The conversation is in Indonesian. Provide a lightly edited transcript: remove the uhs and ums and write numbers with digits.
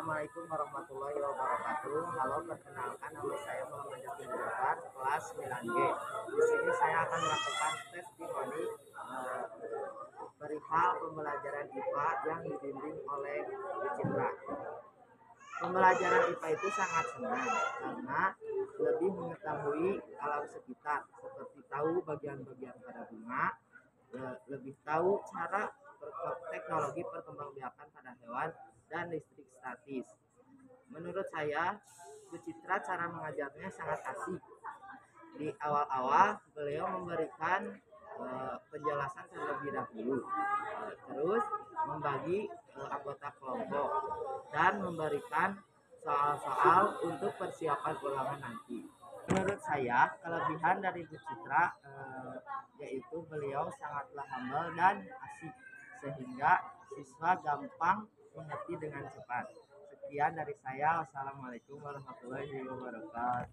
Assalamualaikum warahmatullahi wabarakatuh. Halo, perkenalkan nama saya Muhammad Zaki kelas 9G. Di sini saya akan melakukan testimoni perihal pembelajaran IPA yang dibimbing oleh Bu Citra. Pembelajaran IPA itu sangat senang karena lebih mengetahui alam sekitar, seperti tahu bagian-bagian pada bunga, lebih tahu cara teknologi perkembangbiakan pada hewan dan listrik statis. Menurut saya, Bu Citra cara mengajarnya sangat asik. Di awal-awal beliau memberikan penjelasan terlebih dahulu, terus membagi anggota kelompok dan memberikan soal-soal untuk persiapan ulangan nanti. Menurut saya, kelebihan dari Bu Citra yaitu beliau sangatlah humble dan asik, sehingga siswa gampang mengerti dengan cepat. Sekian dari saya. Wassalamualaikum warahmatullahi wabarakatuh.